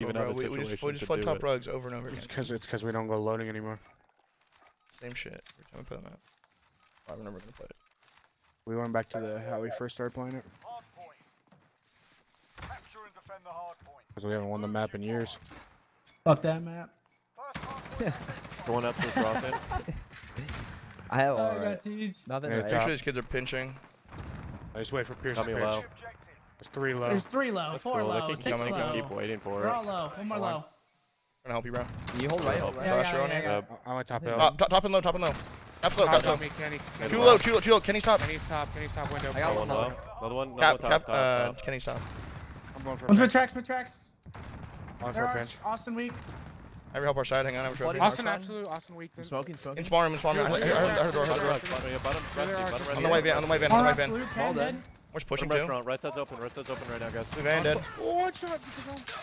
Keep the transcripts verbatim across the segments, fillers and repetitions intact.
Even oh, bro, we, we just, we just flood top it. rugs over and over again. It's because it's because we don't go loading anymore. Same shit. Every time we play them out. I remember gonna play it. We went back to the how we first started playing it. Because we haven't won the map in years. Fuck that map. The one up to the drop in. I have all right. Nothing. Yeah, actually, these kids are pinching. I just wait for Pierce to pinch. Low. There's three low. There's three low. That's four cool. low. Six low. Can keep waiting for We're all low. One more low. I'm gonna help you, bro. Can you hold right? Hold right. Yeah, yeah, yeah, yeah, yeah. I'm on top hill. Uh, top and low. Top and low. Top low. Top, top, top. Me, Kenny. Kenny. Too low. Too low. Too low. Kenny's top. Kenny's top. Kenny's top window. I got one low. Another one. Another top, top, top, top. Uh, Kenny's top. I'm going for. What's my tracks? My tracks. On for a pinch. Austin weak. I help our side. Hang on. I'm trying. Austin absolute. Austin weak. I'm smoking. Smoking. In spawn room. In spawn room. I heard door. On the way van. On the way van. On the way van. All dead. We're pushing too. Right side's open. Right side's open right now, guys. Blue van dead. Oh, one shot.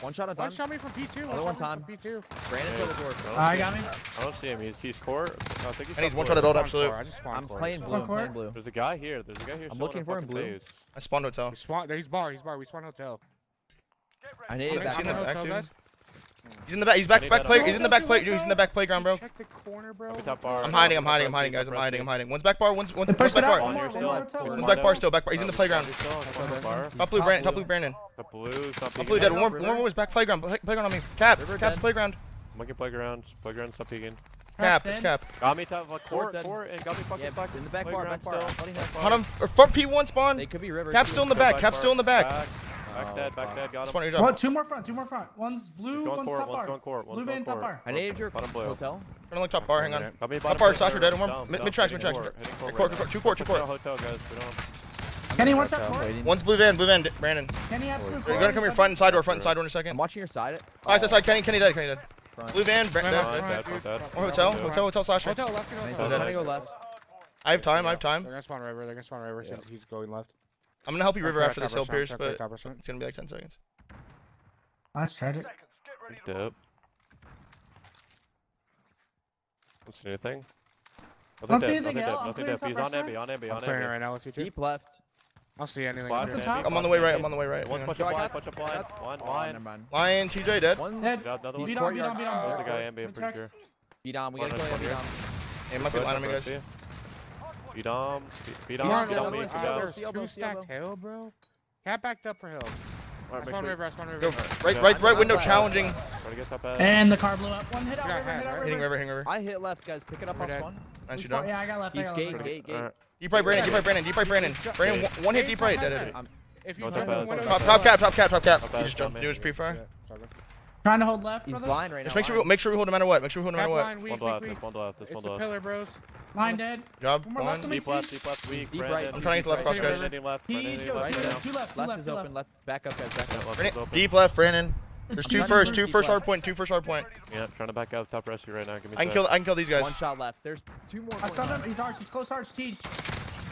One shot at time. One shot me from P two. Another one time. P two. Brandon yeah. to the door. I uh, got him. I don't see him. He's, he's core. I think he's. I need one shot at old absolute. I just spawned. I'm core. playing blue. I'm playing blue. There's a guy here. There's a guy here. I'm looking for him blue. Days. I spawned hotel. We spawned. He's bar. He's bar. We spawned hotel. I need it back. He's in the back, dude. He's in the back. He's back. Back play. He's in the back play. Dude, he's in the back playground, bro. Check the corner, bro. I'm hiding. I'm hiding. I'm hiding, guys. I'm hiding. I'm hiding. One's back bar. One's one's back bar. One's back bar still. Back bar. He's in the playground. Top blue Brandon. Top blue Brandon. Top blue dead. One more was back playground. Playground on me. Cap. Cap's playground. I'm looking playground. Playground. Stop peeking. Cap. It's cap. Got me top core. Core and got me fucking back in the back bar. Back bar. On him. Front P one spawn. They could be river. Cap's still in the back. Cap's still in the back. Back oh, dead, back wow. dead, got him. What, well, two more front, two more front. One's blue, one's core, top one's bar. Core, one's blue van, top bar. I need your bottom blue. Hotel. Turn on top bar, hang on. Top bar, Sasha dead, one down, mid, down, mid tracks, mid tracks. Core, core, core, two core, two core. Hotel, guys. We don't... Kenny, what's up, core? One's blue van, blue van, Brandon. Kenny, have blue. You're gonna come here front and side door, front and side door in a second. I'm watching your side. Alright, that's side, Kenny, Kenny dead, Kenny dead. Blue van, Brandon dead. More hotel, hotel, hotel, Sasha. Hotel, let's go left. I have time, I have time. They're gonna spawn river, they're gonna spawn river since he's going left. I'm gonna help you river after this hill, Pierce, but it's gonna be like ten seconds. That's tragic. Dope. What's the new thing? Don't see anything else. He's on Ebby, on Ebby, on Ebby. Deep left. I don't see anything. I'm on the way right, I'm on the way right. One punch up blind, punch up blind. One, Lion. Lion, T J dead. One dead. Beat on, beat on, beat on. There's a guy, Ebby, I'm pretty sure. Beat on, we gotta kill Ebby. Hey, it might be Lion on me, guys. Beat on, beat on, beat on me. There's two stacked hill, bro. Cat backed up for hill. I spawned river, I spawned river. Right, right, right window challenging. And the car blew up. One hit out. Hitting river, hitting river. I hit left, guys. Pick it up on spawn. Yeah, I got left. He's gate, gate, gate. Deep right, Brandon, deep right, Brandon, deep right, Brandon. Brandon, one hit deep right. If you top cap, top cap, top cap. He just jumped. Do his pre-fire. Trying to hold left. He's blind right now. Just make sure, make sure we hold no matter what. Make sure we hold no matter what. One left, one left, this one left. It's a pillar, bros. Line dead. Job. One. Deep left, deep left, weak. Deep right. I'm trying to get the left cross, guys. Deep left. Two left. Left is open. Left. Back up, guys. Back up. Left. Deep left, Brandon. There's two first. Two first hard point. Two first hard point. Yeah, trying to back up top rescue right now. Give me. I can kill. I can kill these guys. One shot left. There's two more. I saw them. He's arch. He's close arch. Teach.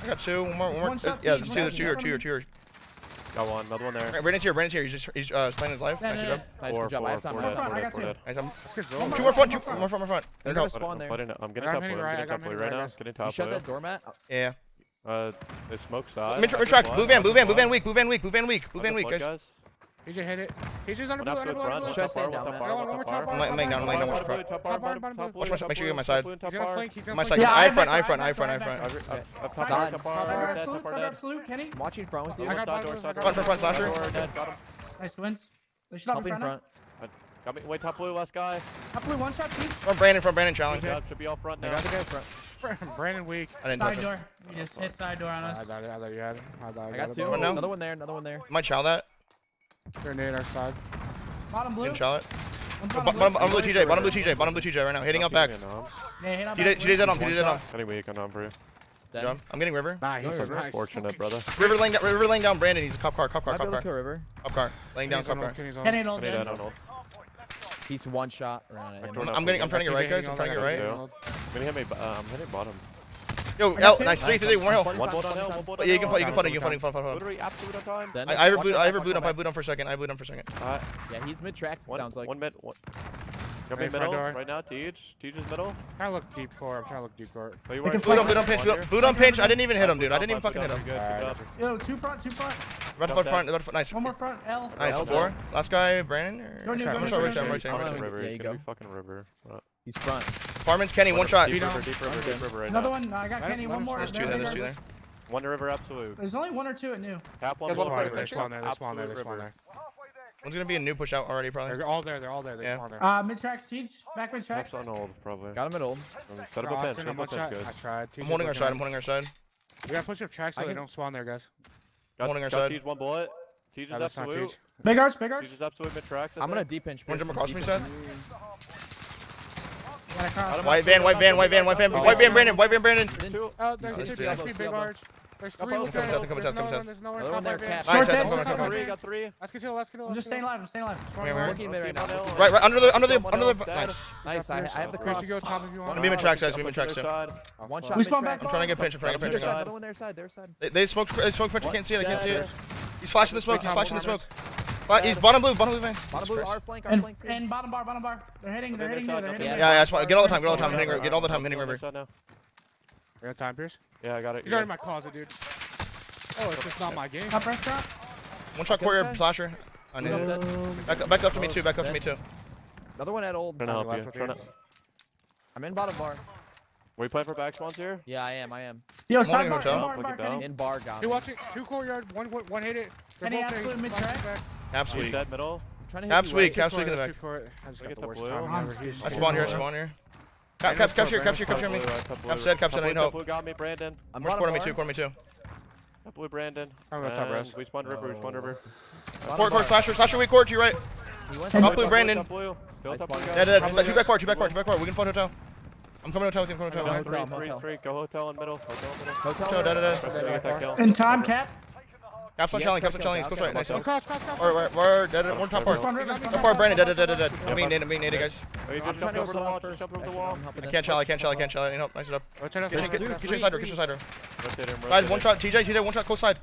I got two. One more. One more. Yeah, there's two. There's two here. Two here. Two here. Got one. Another one there. Brandon's here. Brandon's here. He's just he's uh slaying his life. Nice job. Nice job. I have time. I got two. Two more front. Two more front. More front. They're gonna spawn there. I'm getting top blue. I'm getting top blue right now. Getting top blue. Shut that doormat. Yeah. Uh, they smoke side. Mid track. Blue van. Blue van. Blue van weak. Blue van weak. Blue van weak. Blue van weak, guys. He just hit it. He's just under blue. Under blue. Under blue. Stand down. One more top bar. I'm laying down. I'm laying down. Watch front. Make sure you get my side. My side. I front. I front. I front. I front. Side. Absolute. Absolute. Kenny. Watching front with you. I got door. Front. Front. Slasher. Nice wins. They should not be front. Got me. Wait. Top blue. Last guy. Top blue. One shot. From Brandon. From Brandon. Challenge. Should be all front now. I got the guy front. Brandon weak. I didn't touch him. Side door. You just hit side door on us. I thought. I thought you had him. I thought. I got two. Another one there. Another one there. Might chow that. Grenade our side. Bottom blue. Shot. Bottom, bottom, bottom blue T J. Bottom blue T J. Bottom blue T J right now. Hitting up back. Yeah, hit T J's dead on. T J's dead on. Any weak on for you. Jump. I'm getting river. Nah, he's nice. Fortunate, brother. River laying down. River laying down. Brandon. He's a cop car. Cop car. Cop car. River. Cop car. Laying down. Cop car. Kenny on ult. He's one shot. I'm getting. I'm trying to get right, guys. I'm trying to get right. I'm gonna hit me. I'm hitting bottom. Yo, L, nice, three, three, one hill. One bolt on hill, one bolt on hill. Yeah, you can play, you can play, you can play, you can play. Absolute on time. I ever blew, I ever blew dump, I blew dump for a second, I blew dump for a second. Alright. Yeah, he's mid-tracks, it sounds like. One mid, one. Got me middle, right now, T J. T J's middle. I'm trying to look deep core, I'm trying to look deep core. Blue dump, blue dump pinch, blue dump pinch, I didn't even hit him, dude. I didn't even fucking hit him. Yo, two front, two front. Red foot front, red foot, nice. One more front, L. Nice, L four. Down. Last guy, Brandon? Or... No, no, no, no, no, no, no, no, no, there you go. Fucking river. He's front. Farman's Kenny, one shot. Deep river, deep river, deep river right now. Another one, I got Kenny, one more. There's two there, there's two there. One to river, absolute. There's only one or two at new. Tap one, one river. They spawn there, they spawn there, they spawn there. One's gonna be a new push out already, probably. They're all there, they're all there, they're all there. Uh, mid track, siege, back mid track. Got him at old. Set up a pen, I tried. I'm holding our side, I'm holding our side. We gotta push up track so I they can... don't spawn there, guys. Got, holding our got side. Teach one bullet. Teach is no, absolute. Teach. Big arch, big arch. Teach is absolute mid track. I'm gonna deep pinch. One jump across me side. White van, white van, white van, white van, white van, Brandon, white van, Brandon. Oh, there's two, there's three big arch. There's three. There's no there's no one. Short dead. Got three. Let's continue, let's continue. I'm just staying alive, I'm staying alive. I'm looking mid right now. Right, right, under the, under the, under the. Nice, I have the cross. Be mid track size, be mid track side. One shot. We spawn back. I'm trying to get pinch, I'm trying to get pinch. Another one their side, their side. They smoked, they smoked pinch, I can't see it, I can't see it. He's flashing the smoke, he's flashing the smoke. He's bottom blue, bottom blue vein. Bottom blue, our flank, our flank. And bottom bar, bottom bar. They're hitting, they're hitting, they're hitting. Yeah, yeah, get all the time, get all the time, get all the time hitting river. You got time, Pierce? Yeah, I got it. He's already in my closet, dude. Oh, it's just not my game. Top press drop. One shot courtyard, flasher. I need it. Back up, back up to me too, back up to me too. Another one at old. I'm in bottom bar. Were you playing for back spawns here? Yeah, I am, I am. Yo, side bar, bar, bar, bar in bar, got me. Two, watch it. Two courtyard, one, one hit it. Any absolute mid-track? Absolute. He's dead middle. Absolute, right. Absolute in the back. I just got the worst time ever. I spawn here, I spawn here. Caps, caps, caps here, caps here, caps here, caps here, me. Caps dead, caps dead, I need help. Blue got me, Brandon. I'm corner me too, corner me too. Got blue, Brandon. I'm gonna top rest. We spawned river, we spawned river. Court, court, flasher, flasher, we court, to your right. Top blue, Brandon. Top blue. Dead, dead, two back court, two back court, two back court. We can find hotel. I'm coming hotel with you, I'm coming hotel. Three, three, three, go hotel in middle. Hotel, dead, dead, dead. In time, cap. Caps on challenge, caps on challenge, close right, nice. Cross, cross, cross. Alright, we're dead, one top bar. Top bar, Brandon, dead, dead, dead, dead. I'm being native, I'm being native, guys. Oh, you just jumped over the wall, just jumped over the wall. I can't challenge, I can't challenge, I can't challenge. Nope, nice it up. Kitchen side door, kitchen side door. Guys, one shot, T J, T J, one shot, close side.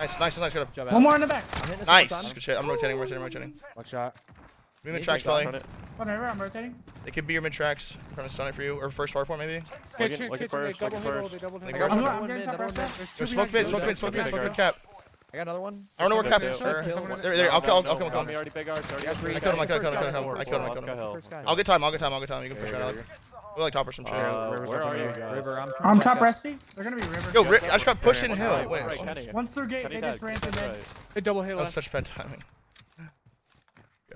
Nice, nice, nice, good up. One more in the back. Nice, good shit, I'm rotating, rotating, rotating. One shot. Be mid-tracks, Kelly. I'm rotating. They could be your mid-tracks. I'm trying to stun it for you. Or first far point, maybe. Kitchen, kitchen, double hit, double hit. I'm getting top right. Smoke mid, smoke mid, smoke mid, smoke mid, cap. I got another one. I don't know where Cap is. There, there. I'll kill him. I'll kill him. I killed him. I killed him. I killed him. I killed him. I killed him. I'll get time. I'll get time. I'll get time. You can push out. We like top or some shit. Where are you guys? I'm top resty. They're gonna be river. Yo, I just got pushed in hill. Wait. Once through gate, they just ran through mid. They double hit. That's such bad timing.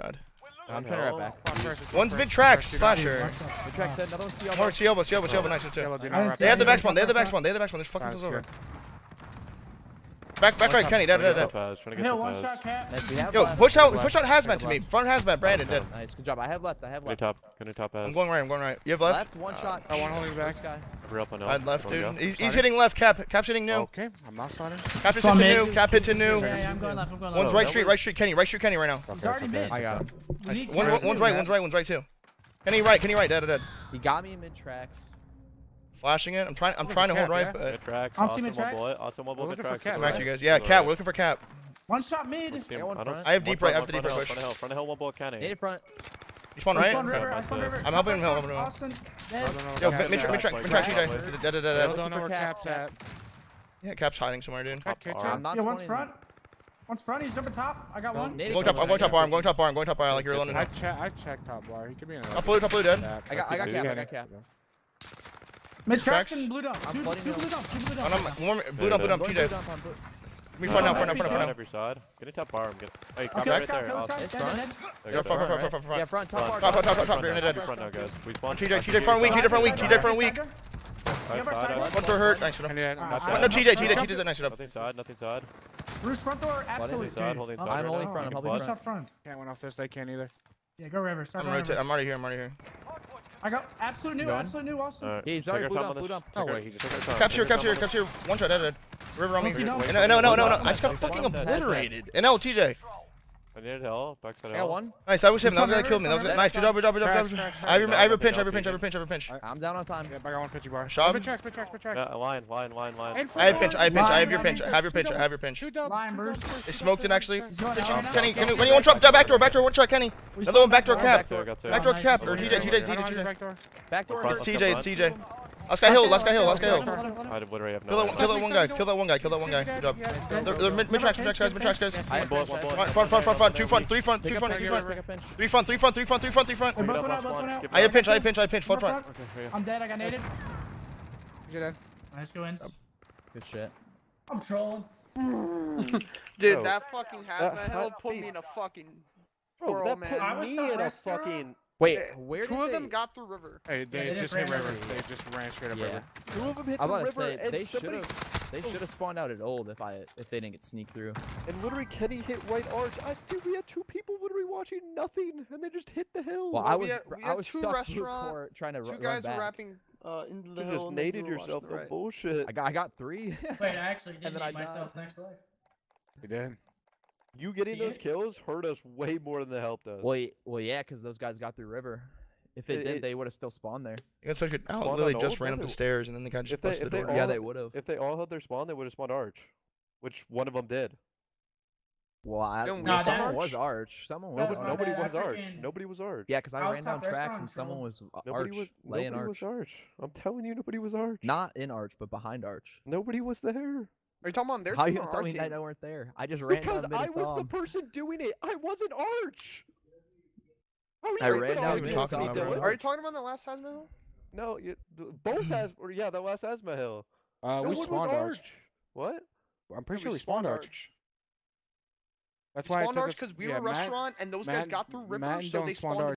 God. I'm trying to wrap back. One's mid track slasher. Mid track said another one. C elbow. C elbow. C elbow. C elbow. Nice too. They had the back spawn. They had the back spawn. They had the back spawn. This fucking goes over. Back, back right, Kenny, dead, dead, dead. Yo, push out, push out hazmat to me. Front hazmat, Brandon, dead. Nice, good job. I have left, I have left. Top, gonna top hazmat. I'm going right, I'm going right. You have left? Left, one shot. I want to hold back, guy. I had left, dude. He's, he's hitting left, Cap. Cap's hitting new. Okay, I'm not sliding. Cap hit to new, Cap hit to new. I'm going left, I'm going left. One's right street, right street, Kenny, right street, Kenny right now. He's already mid. I got him. One's right, one's right, one's right too. Kenny right, Kenny right, dead, dead. He got me in mid tracks. Flashing it. I'm trying. I'm trying to hold right, but I'll see mid tracks. Awesome, one bullet. Come back to you guys. Yeah, Cat. We're looking for Cap. One shot mid. I have deep right. I have the deep push. Front of hill. Front of hill. One bullet. Cannon. Need it front. You spawn right. I'm helping him. Helping him. Yo, mid track. Mid track. Mid track. Dead. Dead. Dead. Don't know where Cap's at. Yeah, Cap's hiding somewhere, dude. Yeah, one's front. One's front. He's up at top. I got one. I'm going top. I'm going top bar. I'm going top bar. I'm going top bar. Like you're alone. I check. I checked top bar. He could be in. Top blue. Top blue. Dead. I got. I got Cap. I got Cap. Mid tracks and blue dump. Two blue dump. Two blue dump. Blue dump. Blue dump. Two days. Me front now. Front now. Front now. Every side. Get a top bar. I'm getting. Hey, come right there. Front. Front. Front. Front. Front. Yeah, front. Top. Top. Top. Top. Top. You're dead. Front now, guys. We spawned. T J. T J. Front weak. T J. Front weak. T J. Front weak. Front door hurt. Nice. No T J. T J. T J. That nice shot. Nothing side. Nothing side. Bruce front door. Absolutely. I'm only front. I'm helping front. Can't win off this. They can't either. Yeah, go river. I'm already here. I'm already here. I got absolute new, absolute new also. Right. Yeah, he's already blue dump, blue dump. Oh wait, he just capture, capture, capture. One shot, edited. River on me. No, no, no, no, no. I just got fucking obliterated. And now T J. I needed hell. Back to the hell. one. Nice, I wish him. That was gonna kill me. That was gonna. Nice, good job, good job, good job. I have a pinch, I have a pinch, I have a pinch, I have a pinch. I'm down on time. I got one pitchy bar. Shot. Pitch tracks, pitch tracks, pitch tracks. Line, line, line, line. I have pinch, I have pinch, I have your pinch, I have your pinch, I have your pinch. Line, Bruce. They smoked in actually. Kenny, Kenny, when you one shot, backdoor, backdoor, one shot, Kenny. Another one, backdoor cap. Backdoor cap. Or T J, T J, T J. Backdoor. Backdoor. T J, T J. Last guy hill, last guy hill, last guy hill. Kill that one guy, kill that one guy, kill that one guy. Good job. They're mid tracks, mid tracks guys, mid tracks guys. Front, front, front, front, two front, three front, two front, two front. Three front, three front, three front, three front, three front. I have pinch, I have pinch, I have pinch, full front. I'm dead, I got naded. You're dead. Nice go in. Good shit. I'm trolling. Dude, that fucking hazmat hill put me in a fucking... Bro, that put me in a fucking... Wait, where two did of they... them got through river. Hey, they, yeah, they just hit river. river. They just ran straight up yeah. river. Two of them hit I the river. Say, and they somebody... should have. They should have spawned out at old if I if they didn't get sneaked through. And literally, Kenny hit right arch. I, dude, we had two people literally watching nothing, and they just hit the hill. Well, well I was we had, we had I was two stuck restaurant, trying to two guys run back. Were rapping uh, in the you hill. Just naded yourself for right. bullshit. I got I got three. Wait, I actually did nade myself next life. You did. You getting those kills hurt us way more than the help does. Well, well yeah, because those guys got through river. If they it, did, it, they would have still spawned there. Yeah, so good. Oh, they just ran up the stairs and then they got just busted the door. Yeah, they would have. If they all held their spawn, they would have spawned arch, which one of them did. Well, I, no, well someone arch. was arch. Someone was nobody, nobody was arch. Nobody was arch. Yeah, because I, I ran down tracks and someone was nobody arch. Was, nobody arch. was arch. I'm telling you, nobody was arch. Not in arch, but behind arch. Nobody was there. Are you talking about their team? How you tell me that I weren't there? I just ran because down I was on. the person doing it. I wasn't arch. How I ran down. Arch? Talking about arch. Are you talking about the last hazmat hill? No, you, both has or yeah, the last hazmat hill. Uh, no we spawned arch. arch. What? I'm pretty no, sure we spawned arch. arch. That's we why I spawned arch because we yeah, were Matt, restaurant and those Matt, guys got through river, so they spawned.